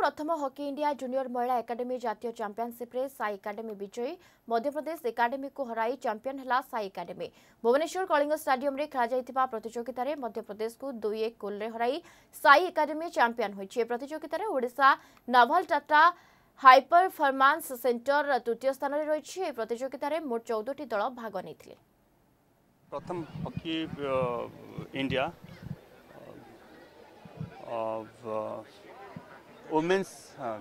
प्रथम hockey India junior महिला academy जातीय चैंपियनशिप रे साई एकाडेमी विजयी मध्यप्रदेश एकाडेमी को हराई चैंपियन हला SAI academy. Bhubaneswar Kalinga stadium रे खेला जायतिबा प्रतियोगिता रे मध्यप्रदेश को 2-1 गोल रे हराई साई एकाडेमी चैंपियन होई छे। प्रतियोगिता रे Odisha novel Tata hyper performance centre तृतीय स्थान रे रही छे। प्रतियोगिता रे मोट 14 टी दल भाग नेथिले। प्रथम hockey India women's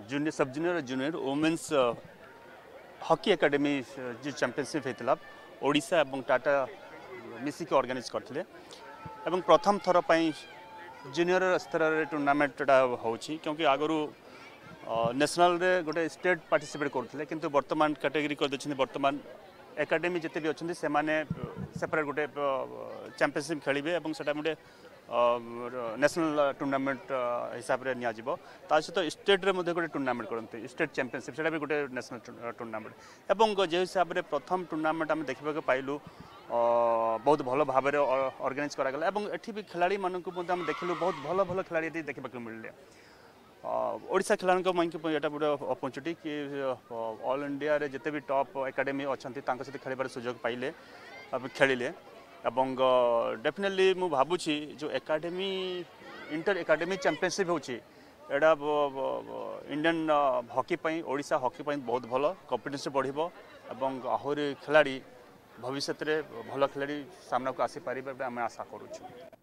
junior sub junior और जूनियर वुमेन्स हॉकी एकेडमी जो चैंपियनशिप होता ओडिशा और टाटा मिसिक ऑर्गेनाइज करते एवं प्रथम थर पर जूनियर स्तर टूर्नामेंटा हो क्योंकि आगु नेशनल रे गोटे स्टेट पार्टिसिपेट करते किंतु वर्तमान कैटेगरी करदे वर्तमान एकेडमी जिते भी अच्छे से सेपरेट गोटे चैंपियनशिप खेलिबे एवं सेटा गोटे नेशनल टूर्नामेंट हिसाब से नियाजिबो ता सहित स्टेट रे मध्ये गोटे टूर्नामेंट करते स्टेट चैंपियनशिप सेटा भी गोटे नेशनल टूर्नामेंट एवं जे हिसाब से प्रथम टूर्नामेंट आम देखा पाइलु बहुत भल भाव ऑर्गेनाइज करागला एवं एठी भी खिलाड़ी मानक आम देखिलु बहुत भल भल खिलाड़ी ये देखा मिलले ओडिशा खिलाड़ी यहाँ गोटे अपरच्युनिटी कि ऑल इंडिया रे जिते भी टॉप एकेडमी अच्छा सहित खेल सुजोग पाइले खेलिले एवं डेफिनेटली मु भाबुची जो एकेडमी इंटर एकेडमी चैंपियनशिप होची एडा इंडियन हॉकी पई ओडिशा हॉकी पई बहुत भल कॉम्पिटिशन बढ़िबो एवं आहुरी खिलाड़ी भविष्य रे भल खिलाड़ी सामना को आसी पारिबे आशा करूछु।